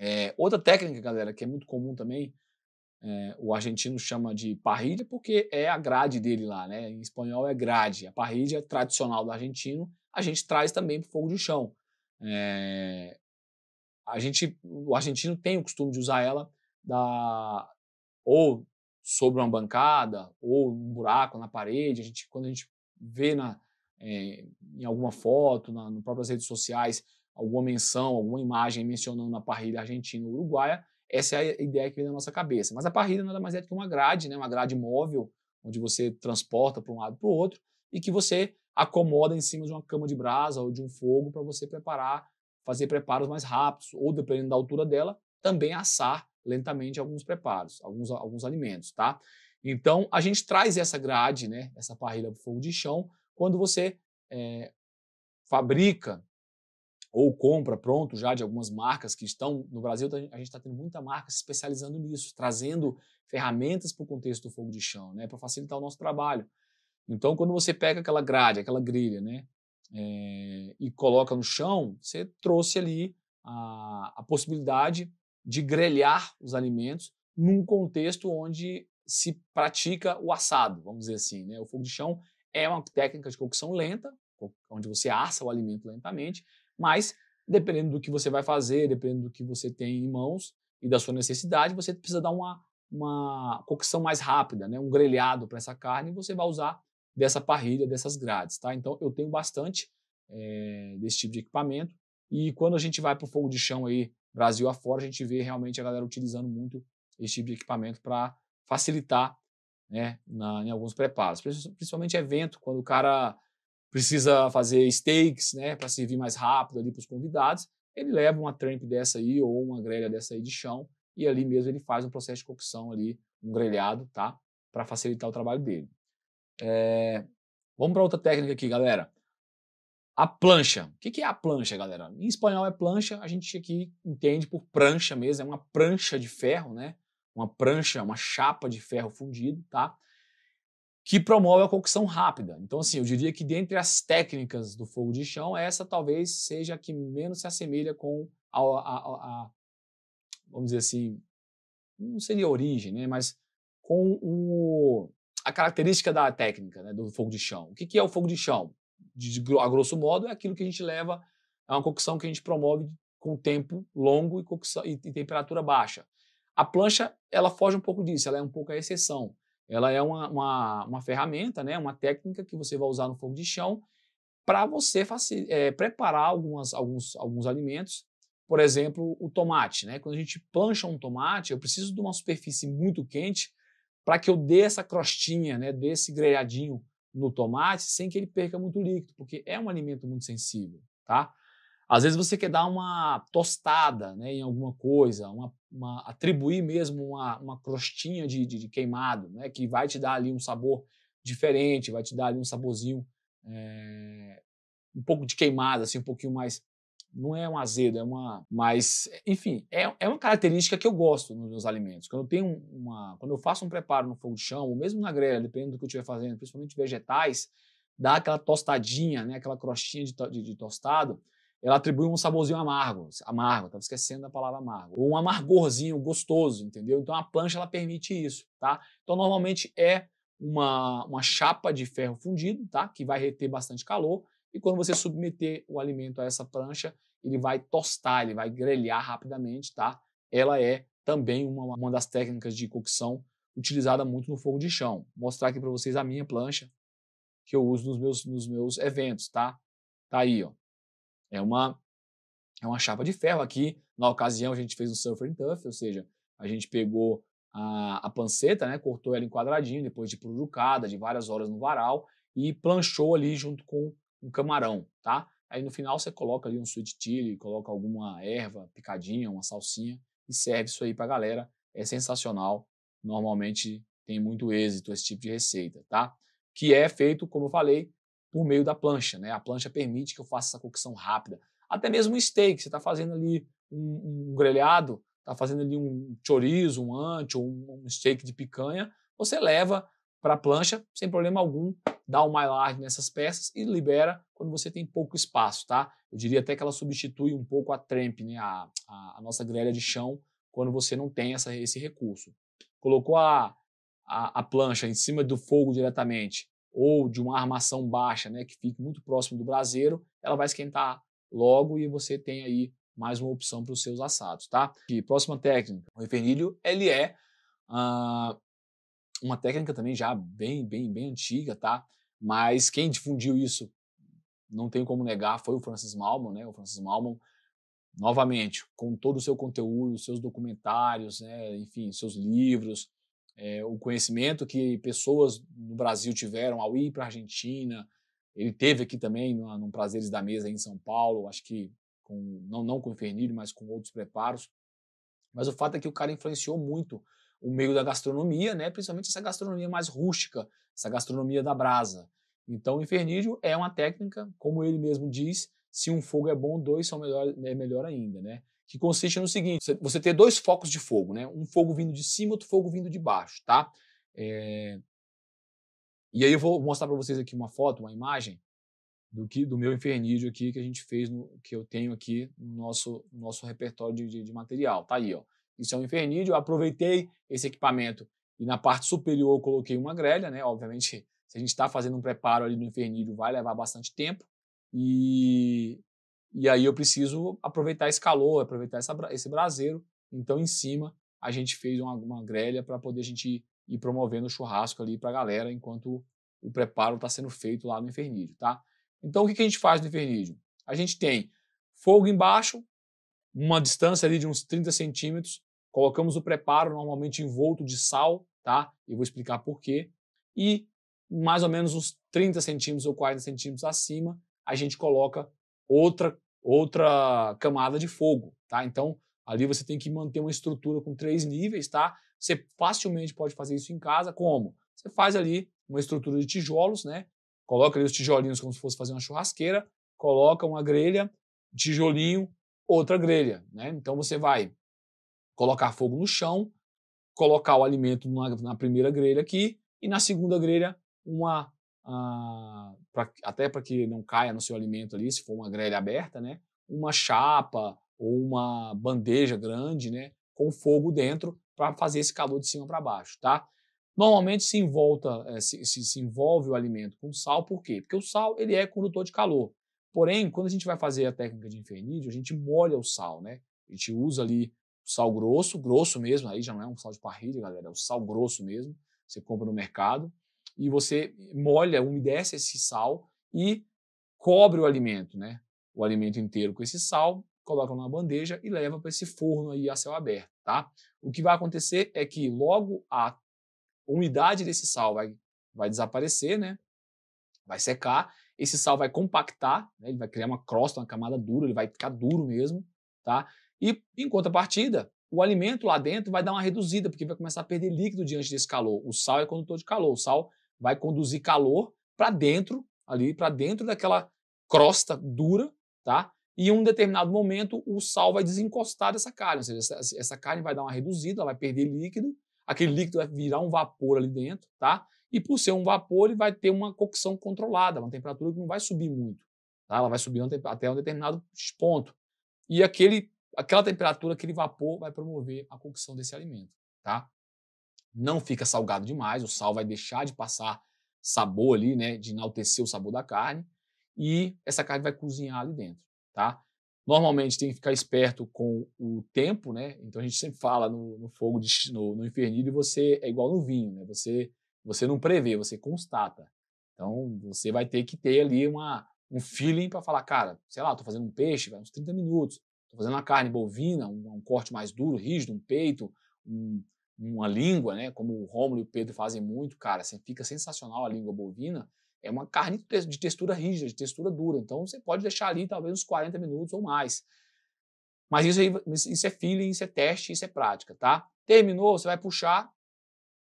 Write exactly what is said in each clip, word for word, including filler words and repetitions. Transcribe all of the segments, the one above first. É, outra técnica, galera, que é muito comum também, é, o argentino chama de parrilla porque é a grade dele lá, né? Em espanhol é grade. A parrilla tradicional do argentino a gente traz também para o fogo de chão. É, a gente, o argentino tem o costume de usar ela da, ou sobre uma bancada ou um buraco na parede. A gente, quando a gente vê na, é, em alguma foto, na, nas próprias redes sociais, alguma menção, alguma imagem mencionando a parrilla argentina ou uruguaia, essa é a ideia que vem na nossa cabeça. Mas a parrilla nada mais é do que uma grade, né? Uma grade móvel, onde você transporta para um lado e para o outro e que você acomoda em cima de uma cama de brasa ou de um fogo para você preparar, fazer preparos mais rápidos ou, dependendo da altura dela, também assar lentamente alguns preparos, alguns, alguns alimentos, tá? Então, a gente traz essa grade, né? Essa parrilla para o fogo de chão quando você é, fabrica ou compra pronto já de algumas marcas que estão no Brasil. A gente está tendo muita marca se especializando nisso, trazendo ferramentas para o contexto do fogo de chão, né, para facilitar o nosso trabalho. Então, quando você pega aquela grade, aquela grelha, né, é, e coloca no chão, você trouxe ali a, a possibilidade de grelhar os alimentos num contexto onde se pratica o assado, vamos dizer assim, né? O fogo de chão é uma técnica de cocção lenta, onde você assa o alimento lentamente, mas, dependendo do que você vai fazer, dependendo do que você tem em mãos e da sua necessidade, você precisa dar uma, uma cocção mais rápida, né? Um grelhado para essa carne, e você vai usar dessa parrilha, dessas grades, tá? Então, eu tenho bastante é, desse tipo de equipamento. E quando a gente vai para o fogo de chão aí, Brasil afora, a gente vê realmente a galera utilizando muito esse tipo de equipamento para facilitar, né, na, em alguns preparos. Principalmente evento, quando o cara precisa fazer steaks, né, para servir mais rápido ali para os convidados, ele leva uma tramp dessa aí ou uma grelha dessa aí de chão e ali mesmo ele faz um processo de cocção ali, um grelhado, tá? Para facilitar o trabalho dele. É... Vamos para outra técnica aqui, galera. A plancha. O que é a plancha, galera? Em espanhol é plancha, a gente aqui entende por prancha mesmo, é uma prancha de ferro, né? Uma prancha, uma chapa de ferro fundido, tá? Que promove a cocção rápida. Então, assim, eu diria que dentre as técnicas do fogo de chão, essa talvez seja a que menos se assemelha com a, a, a, a vamos dizer assim, não seria a origem, né? Mas com o, a característica da técnica, né? Do fogo de chão. O que, que é o fogo de chão? De, de, a grosso modo, é aquilo que a gente leva, é uma cocção que a gente promove com tempo longo e, cocção, e, e temperatura baixa. A plancha, ela foge um pouco disso, ela é um pouco a exceção. Ela é uma, uma, uma ferramenta, né? Uma técnica que você vai usar no fogo de chão para você é, preparar algumas, alguns, alguns alimentos. Por exemplo, o tomate, né? Quando a gente plancha um tomate, eu preciso de uma superfície muito quente para que eu dê essa crostinha, né? Dê esse grelhadinho no tomate sem que ele perca muito líquido, porque é um alimento muito sensível, tá? Às vezes você quer dar uma tostada, né, em alguma coisa, uma, uma, atribuir mesmo uma, uma crostinha de, de, de queimado, né, que vai te dar ali um sabor diferente, vai te dar ali um saborzinho, é, um pouco de queimado, assim, um pouquinho mais, não é um azedo, é uma, mas, enfim, é, é uma característica que eu gosto nos meus alimentos. Quando eu, tenho uma, quando eu faço um preparo no fogo de chão, ou mesmo na grelha, dependendo do que eu estiver fazendo, principalmente vegetais, dá aquela tostadinha, né, aquela crostinha de, de, de tostado, ela atribui um saborzinho amargo, amargo, estava esquecendo da palavra amargo, ou um amargorzinho gostoso, entendeu? Então a plancha, ela permite isso, tá? Então normalmente é uma, uma chapa de ferro fundido, tá? Que vai reter bastante calor e quando você submeter o alimento a essa plancha, ele vai tostar, ele vai grelhar rapidamente, tá? Ela é também uma, uma das técnicas de cocção utilizada muito no fogo de chão. Vou mostrar aqui para vocês a minha plancha que eu uso nos meus, nos meus eventos, tá? Tá aí, ó. É uma, é uma chapa de ferro aqui. Na ocasião, a gente fez um surf and turf, ou seja, a gente pegou a, a panceta, né, cortou ela em quadradinho, depois de pururucada, de várias horas no varal, e planchou ali junto com um camarão, tá? Aí no final você coloca ali um sweet chili, coloca alguma erva picadinha, uma salsinha, e serve isso aí pra galera. É sensacional. Normalmente tem muito êxito esse tipo de receita, tá? Que é feito, como eu falei, por meio da plancha, né? A plancha permite que eu faça essa cocção rápida. Até mesmo um steak, você está fazendo ali um, um grelhado, está fazendo ali um chorizo, um ancho, um, um steak de picanha, você leva para a plancha, sem problema algum, dá um mylar nessas peças e libera quando você tem pouco espaço, tá? Eu diria até que ela substitui um pouco a tramp, né? a, a, a nossa grelha de chão, quando você não tem essa, esse recurso. Colocou a, a, a plancha em cima do fogo diretamente, ou de uma armação baixa, né, que fique muito próximo do braseiro, ela vai esquentar logo e você tem aí mais uma opção para os seus assados, tá? E próxima técnica, o refernilho, ele é ah, uma técnica também já bem, bem, bem antiga, tá? Mas quem difundiu isso, não tem como negar, foi o Francis Mallmann, né? O Francis Mallmann, novamente, com todo o seu conteúdo, seus documentários, né? Enfim, seus livros, é, o conhecimento que pessoas no Brasil tiveram ao ir para a Argentina, ele teve aqui também no, no Prazeres da Mesa em São Paulo, acho que Com, não, não com o infernilho, mas com outros preparos. Mas o fato é que o cara influenciou muito o meio da gastronomia, né? Principalmente essa gastronomia mais rústica, essa gastronomia da brasa. Então o infernilho é uma técnica, como ele mesmo diz, se um fogo é bom, dois são melhor, é melhor ainda, né? Que consiste no seguinte, você ter dois focos de fogo, né? Um fogo vindo de cima, outro fogo vindo de baixo, tá? É... E aí eu vou mostrar para vocês aqui uma foto, uma imagem, Do, que, do meu infernídeo aqui que a gente fez, no, que eu tenho aqui no nosso, nosso repertório de, de, de material. Tá aí, ó. Isso é um infernídeo. Eu aproveitei esse equipamento e na parte superior eu coloquei uma grelha, né? Obviamente, se a gente está fazendo um preparo ali no infernídeo, vai levar bastante tempo. E, e aí eu preciso aproveitar esse calor, aproveitar essa, esse braseiro. Então, em cima, a gente fez uma, uma grelha para poder a gente ir promovendo o churrasco ali para a galera enquanto o preparo está sendo feito lá no infernídeo, tá? Então, o que a gente faz no infernídeo? A gente tem fogo embaixo, uma distância ali de uns trinta centímetros, colocamos o preparo normalmente envolto de sal, tá? Eu vou explicar por quê. E mais ou menos uns trinta centímetros ou quarenta centímetros acima, a gente coloca outra, outra camada de fogo, tá? Então, ali você tem que manter uma estrutura com três níveis, tá? Você facilmente pode fazer isso em casa. Como? Você faz ali uma estrutura de tijolos, né? Coloca ali os tijolinhos como se fosse fazer uma churrasqueira, coloca uma grelha, tijolinho, outra grelha, né? Então você vai colocar fogo no chão, colocar o alimento na, na primeira grelha aqui e na segunda grelha uma ah, pra, até para que não caia no seu alimento ali, se for uma grelha aberta, né? Uma chapa ou uma bandeja grande, né? Com fogo dentro para fazer esse calor de cima para baixo, tá? Normalmente se, envolta, se, se, se envolve o alimento com sal, por quê? Porque o sal ele é condutor de calor. Porém, quando a gente vai fazer a técnica de infernídeo, a gente molha o sal, né? A gente usa ali sal grosso, grosso mesmo, aí já não é um sal de parrilha, galera, é o sal grosso mesmo, você compra no mercado, e você molha, umedece esse sal e cobre o alimento, né? O alimento inteiro com esse sal, coloca numa bandeja e leva para esse forno aí a céu aberto, tá? O que vai acontecer é que logo a A umidade desse sal vai, vai desaparecer, né? Vai secar, esse sal vai compactar, né? Ele vai criar uma crosta, uma camada dura, ele vai ficar duro mesmo, tá? E, em contrapartida, o alimento lá dentro vai dar uma reduzida, porque vai começar a perder líquido diante desse calor. O sal é condutor de calor, o sal vai conduzir calor para dentro, ali para dentro daquela crosta dura, tá? E em um determinado momento o sal vai desencostar dessa carne, ou seja, essa, essa carne vai dar uma reduzida, ela vai perder líquido, aquele líquido vai virar um vapor ali dentro, tá? E por ser um vapor, ele vai ter uma cocção controlada, uma temperatura que não vai subir muito, tá? Ela vai subir até um determinado ponto. E aquele, aquela temperatura, aquele vapor vai promover a cocção desse alimento, tá? Não fica salgado demais, o sal vai deixar de passar sabor ali, né? De enaltecer o sabor da carne. E essa carne vai cozinhar ali dentro, tá? Normalmente tem que ficar esperto com o tempo, né? Então a gente sempre fala no, no fogo, de, no, no infernilho, você é igual no vinho, né? Você, você não prevê, você constata. Então você vai ter que ter ali uma, um feeling para falar, cara, sei lá, estou fazendo um peixe, vai uns trinta minutos, estou fazendo uma carne bovina, um, um corte mais duro, rígido, um peito, um, uma língua, né? Como o Rômulo e o Pedro fazem muito, cara, assim, fica sensacional a língua bovina. É uma carne de textura rígida, de textura dura. Então, você pode deixar ali talvez uns quarenta minutos ou mais. Mas isso, aí, isso é feeling, isso é teste, isso é prática, tá? Terminou, você vai puxar,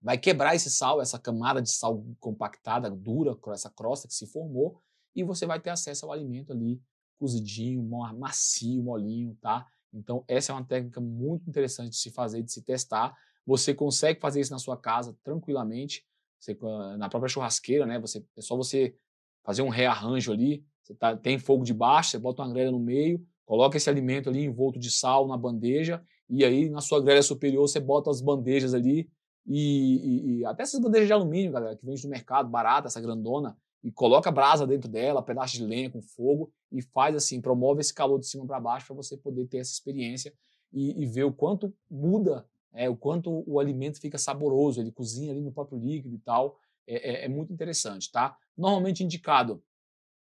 vai quebrar esse sal, essa camada de sal compactada, dura, essa crosta que se formou, e você vai ter acesso ao alimento ali, cozidinho, macio, molinho, tá? Então, essa é uma técnica muito interessante de se fazer, de se testar. Você consegue fazer isso na sua casa tranquilamente, Você, na própria churrasqueira, né? Você, é só você fazer um rearranjo ali. Você tá, tem fogo de baixo, você bota uma grelha no meio, coloca esse alimento ali envolto de sal na bandeja e aí na sua grelha superior você bota as bandejas ali e, e, e até essas bandejas de alumínio, galera, que vende no mercado, barata, essa grandona, e coloca brasa dentro dela, pedaço de lenha com fogo e faz assim, promove esse calor de cima para baixo para você poder ter essa experiência e, e ver o quanto muda, é, o quanto o alimento fica saboroso, ele cozinha ali no próprio líquido e tal, é, é, é muito interessante, tá? Normalmente indicado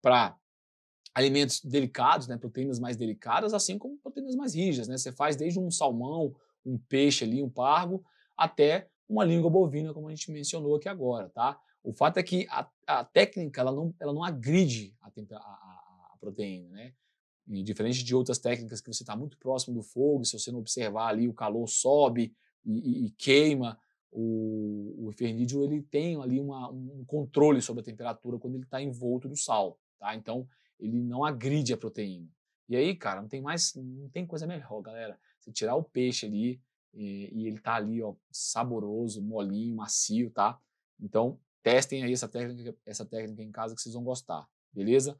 para alimentos delicados, né, proteínas mais delicadas, assim como proteínas mais rígidas, né? Você faz desde um salmão, um peixe ali, um pargo, até uma língua bovina, como a gente mencionou aqui agora, tá? O fato é que a, a técnica, ela não, ela não agride a, a, a proteína, né? E diferente de outras técnicas que você está muito próximo do fogo, se você não observar ali, o calor sobe e, e, e queima, o, o fernídio, ele tem ali uma, um controle sobre a temperatura quando ele está envolto do sal, tá? Então, ele não agride a proteína. E aí, cara, não tem mais, não tem coisa melhor, galera. Você tirar o peixe ali e, e ele tá ali, ó, saboroso, molinho, macio, tá? Então, testem aí essa técnica, essa técnica em casa que vocês vão gostar, beleza?